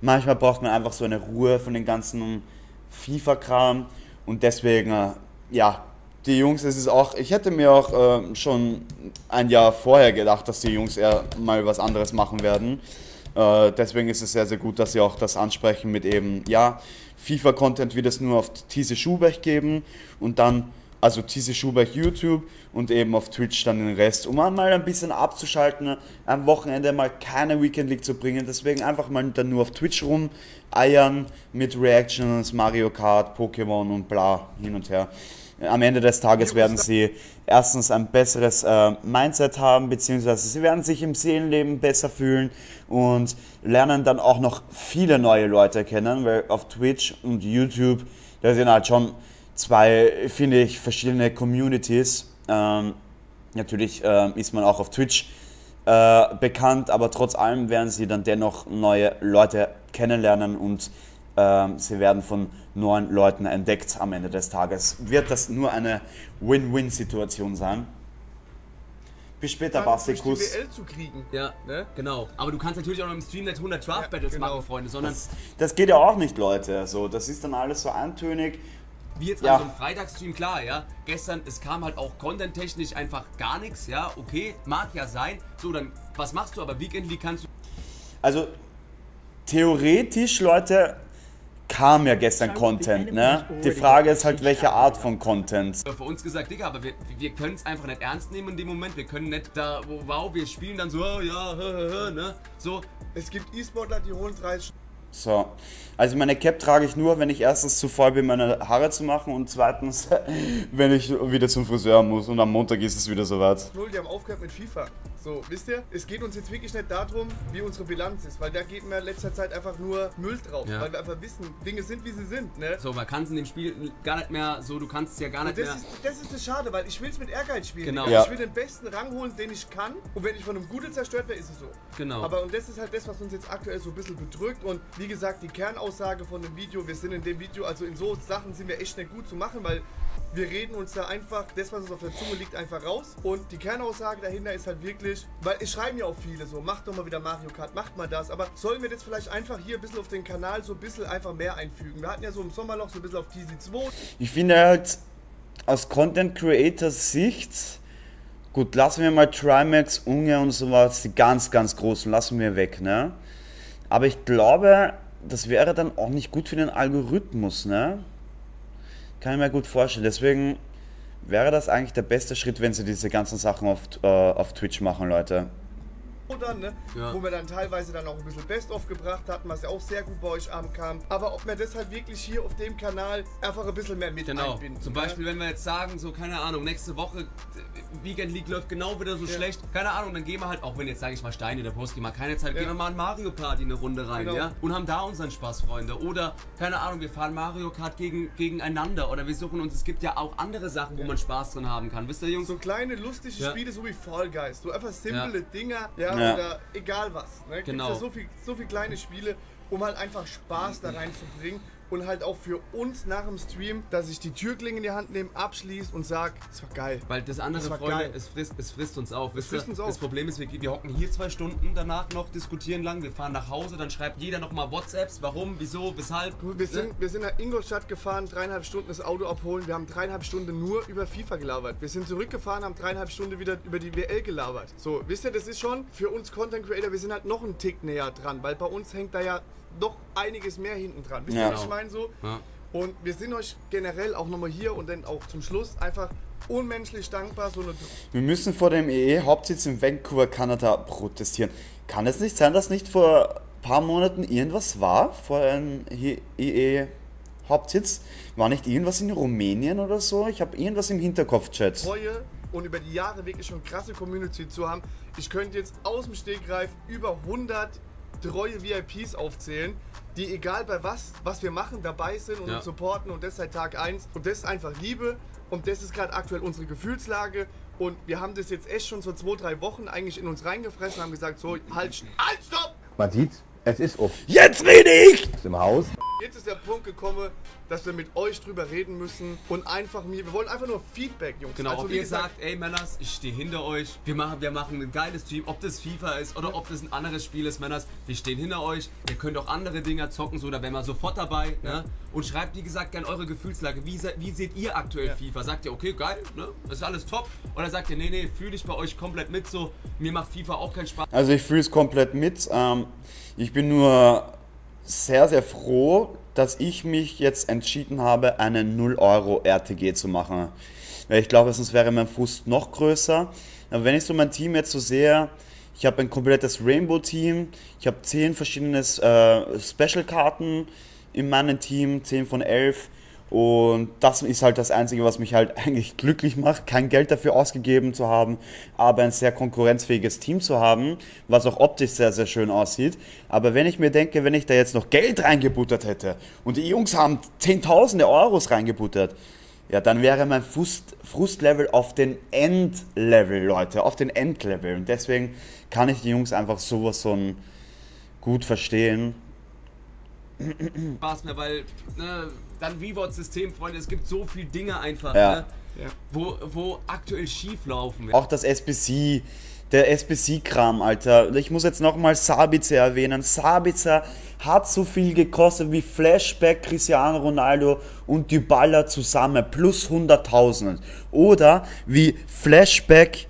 manchmal braucht man einfach so eine Ruhe von den ganzen FIFA-Kram und deswegen, ja, die Jungs, es ist auch, ich hätte mir auch schon ein Jahr vorher gedacht, dass die Jungs eher mal was anderes machen werden. Deswegen ist es sehr, sehr gut, dass sie auch das ansprechen mit eben, ja, FIFA-Content wird es nur auf Tisi Schubech geben und dann, also Tisi Schubech YouTube und eben auf Twitch dann den Rest, um mal ein bisschen abzuschalten, am Wochenende mal keine Weekend League zu bringen, deswegen einfach mal dann nur auf Twitch rumeiern mit Reactions, Mario Kart, Pokémon und bla, hin und her. Am Ende des Tages werden sie erstens ein besseres Mindset haben, beziehungsweise sie werden sich im Seelenleben besser fühlen und lernen dann auch noch viele neue Leute kennen, weil auf Twitch und YouTube, da sind halt schon zwei, finde ich, verschiedene Communities. Natürlich ist man auch auf Twitch bekannt, aber trotz allem werden sie dann dennoch neue Leute kennenlernen und sie werden von neuen Leuten entdeckt am Ende des Tages. Wird das nur eine Win-Win-Situation sein? Bis später, Basti, Kuss. Zu kriegen. Ja, ne? Genau. Aber du kannst natürlich auch noch im Stream nicht 100 Draft Battles machen, Freunde, sondern... Das geht ja auch nicht, Leute. So, das ist dann alles so eintönig. Wie jetzt an so einem Freitagsstream, klar, ja. Gestern, es kam halt auch content-technisch einfach gar nichts, ja. Okay, mag ja sein. So, dann, was machst du? Aber Weekend League kannst du... Also, theoretisch, Leute... kam ja gestern Content, ne? Die Frage ist halt, welche Art von Content. Für uns gesagt, Digga, aber wir können es einfach nicht ernst nehmen in dem Moment. Wir können nicht da, wow, wir spielen dann so, ja, ne? So, es gibt E-Sportler, die holen 30. So, also meine Cap trage ich nur, wenn ich erstens zu voll bin, meine Haare zu machen und zweitens, wenn ich wieder zum Friseur muss und am Montag ist es wieder soweit. Die haben aufgehört mit FIFA. So, wisst ihr, es geht uns jetzt wirklich nicht darum, wie unsere Bilanz ist, weil da geht mir in letzter Zeit einfach nur Müll drauf, ja. Weil wir einfach wissen, Dinge sind, wie sie sind, ne? So, man kann es in dem Spiel gar nicht mehr, so, du kannst es ja gar nicht mehr... Das ist das Schade, weil ich will es mit Ehrgeiz spielen, genau. Ja. Ich will den besten Rang holen, den ich kann und wenn ich von einem Guten zerstört werde, ist es so. Genau. Aber und das ist halt das, was uns jetzt aktuell so ein bisschen bedrückt und wie gesagt, die Kernaussage von dem Video, wir sind in dem Video, also in so Sachen sind wir echt nicht gut zu machen, weil... Wir reden uns da einfach, das was uns auf der Zunge liegt, einfach raus und die Kernaussage dahinter ist halt wirklich, weil es schreiben ja auch viele so, macht doch mal wieder Mario Kart, macht mal das, aber sollen wir das vielleicht einfach hier ein bisschen auf den Kanal so ein bisschen einfach mehr einfügen? Wir hatten ja so im Sommer noch so ein bisschen auf Tisi 2. Ich finde halt, aus Content Creators Sicht, gut, lassen wir mal Trimax, Unge und so was, die ganz, ganz großen, lassen wir weg, ne? Aber ich glaube, das wäre dann auch nicht gut für den Algorithmus, ne? Kann ich mir gut vorstellen. Deswegen wäre das eigentlich der beste Schritt, wenn sie diese ganzen Sachen auf Twitch machen, Leute. Und dann, ne? Ja. Wo wir dann teilweise dann auch ein bisschen Best-of gebracht hatten, was ja auch sehr gut bei euch ankam. Aber ob wir das halt wirklich hier auf dem Kanal einfach ein bisschen mehr mit einbinden. Zum Beispiel, wenn wir jetzt sagen, so, keine Ahnung, nächste Woche Weekend League läuft genau wieder so schlecht, keine Ahnung, dann gehen wir halt, auch wenn jetzt, sage ich mal, Steini oder Broski mal keine Zeit, gehen wir mal in Mario Party eine Runde rein, ja? Und haben da unseren Spaß, Freunde. Oder, keine Ahnung, wir fahren Mario Kart gegeneinander oder wir suchen uns, es gibt ja auch andere Sachen, wo man Spaß drin haben kann, wisst ihr, Jungs? So kleine, lustige Spiele, so wie Fall Guys, so einfach simple Dinger, oder egal was, ne? Genau. Gibt's ja so viel kleine Spiele, um halt einfach Spaß da reinzubringen und halt auch für uns nach dem Stream, dass ich die Türklinge in die Hand nehme, abschließe und sage, es war geil. Weil das andere, Freunde, es frisst uns auf. Es frisst uns auf. Das Problem ist, wir hocken hier 2 Stunden danach noch, diskutieren lang, wir fahren nach Hause, dann schreibt jeder nochmal WhatsApps, warum, wieso, weshalb. Wir sind nach Ingolstadt gefahren, 3,5 Stunden das Auto abholen, wir haben 3,5 Stunden nur über FIFA gelabert. Wir sind zurückgefahren, haben 3,5 Stunden wieder über die WL gelabert. So, wisst ihr, das ist schon für uns Content Creator, wir sind halt noch einen Tick näher dran, weil bei uns hängt da ja noch einiges mehr hinten dran. Wisst ihr, was ich meine? So? Ja. Und wir sind euch generell auch nochmal hier und dann auch zum Schluss einfach unmenschlich dankbar. So eine wir müssen vor dem EE-Hauptsitz in Vancouver, Kanada protestieren. Kann es nicht sein, dass nicht vor ein paar Monaten irgendwas war? Vor einem EE-Hauptsitz? War nicht irgendwas in Rumänien oder so? Ich habe irgendwas im Hinterkopf-Chat. Und über die Jahre wirklich schon krasse Community zu haben. Ich könnte jetzt aus dem Stegreif über 100 treue VIPs aufzählen, die egal bei was wir machen, dabei sind und uns supporten und das seit Tag 1 und das ist einfach Liebe und das ist gerade aktuell unsere Gefühlslage und wir haben das jetzt echt schon so 2, 3 Wochen eigentlich in uns reingefressen und haben gesagt, so, halt, stopp! Man sieht's, es ist oft. Jetzt rede ich! Im Haus. Jetzt ist der Punkt gekommen, dass wir mit euch drüber reden müssen und einfach mir, wir wollen einfach nur Feedback, Jungs. Genau, also, ob ihr sagt, ey Männers, ich stehe hinter euch, wir machen ein geiles Team, ob das FIFA ist oder ob das ein anderes Spiel ist, Männers, wir stehen hinter euch, ihr könnt auch andere Dinger zocken, so, da wären wir sofort dabei, ne? Und schreibt, wie gesagt, gerne eure Gefühlslage, wie seht ihr aktuell FIFA? Sagt ihr, okay, geil, ne? Das ist alles top? Oder sagt ihr, nee, nee, fühle ich bei euch komplett mit, so, mir macht FIFA auch keinen Spaß. Also ich fühle es komplett mit, ich bin nur sehr, sehr froh, dass ich mich jetzt entschieden habe, eine 0-Euro-RTG zu machen. Weil ich glaube, sonst wäre mein Frust noch größer. Aber wenn ich so mein Team jetzt so sehe, ich habe ein komplettes Rainbow-Team, ich habe 10 verschiedene Special-Karten in meinem Team, 10 von 11. Und das ist halt das Einzige, was mich halt eigentlich glücklich macht, kein Geld dafür ausgegeben zu haben, aber ein sehr konkurrenzfähiges Team zu haben, was auch optisch sehr, sehr schön aussieht. Aber wenn ich mir denke, wenn ich da jetzt noch Geld reingebuttert hätte und die Jungs haben Zehntausende Euros reingebuttert, ja, dann wäre mein Frustlevel auf den Endlevel, Leute, auf den Endlevel. Und deswegen kann ich die Jungs einfach sowas von gut verstehen. Spaß mehr, weil, ne, dann Reward-System, Freunde, es gibt so viele Dinge einfach, ne, wo aktuell schief laufen. Auch das SBC, der SBC-Kram, Alter. Ich muss jetzt nochmal Sabitzer erwähnen. Sabitzer hat so viel gekostet wie Flashback, Cristiano Ronaldo und Dybala zusammen, plus 100.000. Oder wie Flashback,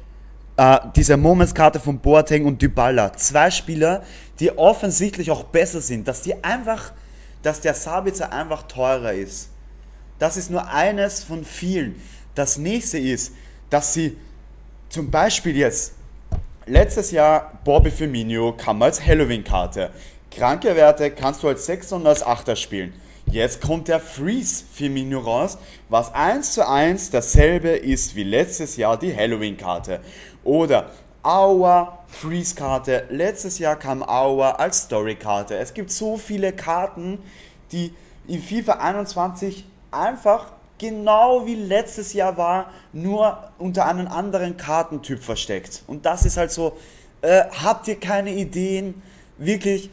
diese Momentskarte von Boateng und Dybala. Zwei Spieler, die offensichtlich auch besser sind, dass der Sabitzer einfach teurer ist. Das ist nur eines von vielen. Das nächste ist, dass sie zum Beispiel jetzt, letztes Jahr Bobby Firmino kam als Halloween-Karte. Kranke Werte kannst du als 6er und als 8er spielen. Jetzt kommt der Freeze Firmino raus, was 1:1 dasselbe ist wie letztes Jahr die Halloween-Karte. Oder Aua, Freeze-Karte. Letztes Jahr kam Aua als Story-Karte. Es gibt so viele Karten, die in FIFA 21 einfach genau wie letztes Jahr war, nur unter einem anderen Kartentyp versteckt. Und das ist halt so, habt ihr keine Ideen? Wirklich,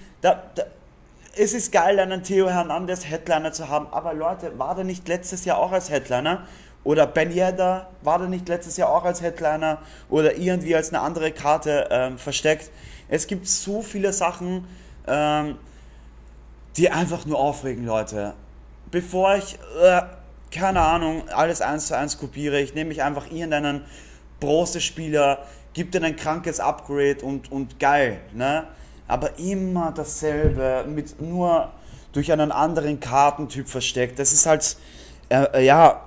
es ist geil, einen Theo Hernandez Headliner zu haben, aber Leute, war der nicht letztes Jahr auch als Headliner? Oder Ben Yedder war da nicht letztes Jahr auch als Headliner oder irgendwie als eine andere Karte versteckt. Es gibt so viele Sachen, die einfach nur aufregen, Leute. Bevor ich, keine Ahnung, alles 1:1 kopiere, ich nehme mich einfach irgendeinen Bronze-Spieler, gib dir ein krankes Upgrade und geil, ne? Aber immer dasselbe, mit nur durch einen anderen Kartentyp versteckt. Das ist halt, ja,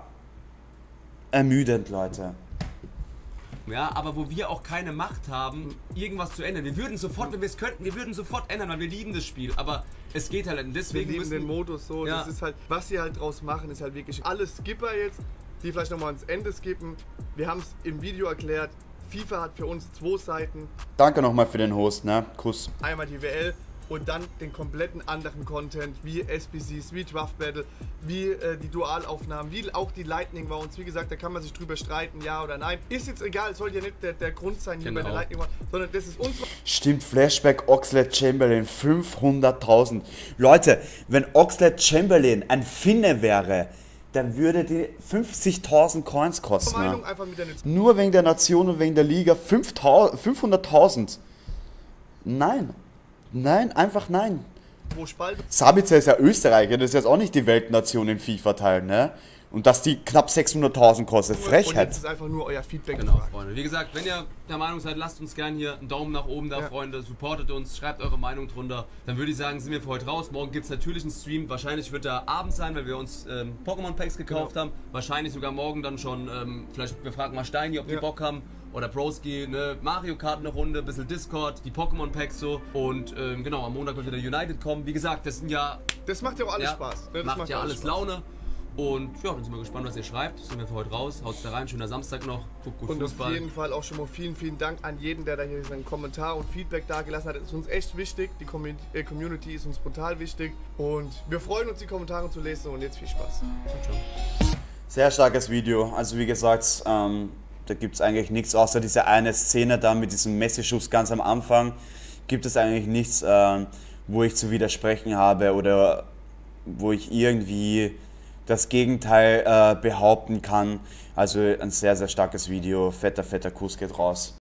ermüdend, Leute. Ja, aber wo wir auch keine Macht haben, irgendwas zu ändern. Wir würden sofort, wenn wir es könnten, wir würden sofort ändern, weil wir lieben das Spiel. Aber es geht halt nicht. Deswegen wir lieben den Modus so. Ja. Das ist halt, was sie halt draus machen, ist halt wirklich alle Skipper jetzt, die vielleicht nochmal ans Ende skippen. Wir haben es im Video erklärt. FIFA hat für uns 2 Seiten. Danke nochmal für den Host, ne? Kuss. Einmal die WL. Und dann den kompletten anderen Content, wie SBCs, wie Draft Battle, wie die Dualaufnahmen, wie auch die Lightning Rounds. Wie gesagt, da kann man sich drüber streiten, ja oder nein. Ist jetzt egal, soll ja nicht der Grund sein, hier bei der Lightning Round, sondern das ist uns. Stimmt, Flashback Oxlade Chamberlain, 500.000. Leute, wenn Oxlade Chamberlain ein Finne wäre, dann würde die 50.000 Coins kosten. Meinung, einfach mit der Nur wegen der Nation und wegen der Liga 500.000. Nein. Nein, einfach nein. Sabitzer ist ja Österreicher, das ist jetzt auch nicht die Weltnation im FIFA-Teil, ne? Und dass die knapp 600.000 kostet, Frechheit. Das ist einfach nur euer Feedback. Genau, Freunde. Wie gesagt, wenn ihr der Meinung seid, lasst uns gerne hier einen Daumen nach oben da, Freunde. Supportet uns, schreibt eure Meinung drunter. Dann würde ich sagen, sind wir für heute raus. Morgen gibt es natürlich einen Stream. Wahrscheinlich wird er abends sein, weil wir uns Pokémon-Packs gekauft haben. Wahrscheinlich sogar morgen dann schon, vielleicht wir fragen mal Steini, ob die Bock haben. Oder Broski, ne, Mario Kart eine Runde, ein bisschen Discord, die Pokémon-Packs so. Und genau, am Montag wird wieder United kommen. Wie gesagt, das sind ja... Das macht ja auch alles Spaß. Das macht ja alles Laune. Und ja, bin ich mal gespannt, was ihr schreibt. Sind wir für heute raus. Haut's da rein, schöner Samstag noch. Guckt gut und Fußball. Auf jeden Fall auch schon mal vielen, vielen Dank an jeden, der da hier seinen Kommentar und Feedback dagelassen hat. Das ist uns echt wichtig. Die Community ist uns brutal wichtig. Und wir freuen uns, die Kommentare zu lesen. Und jetzt viel Spaß. Sehr starkes Video. Also wie gesagt, da gibt es eigentlich nichts, außer diese eine Szene da mit diesem Messi-Schuss ganz am Anfang, gibt es eigentlich nichts, wo ich zu widersprechen habe oder wo ich irgendwie das Gegenteil behaupten kann. Also ein sehr, sehr starkes Video. Fetter Kuss geht raus.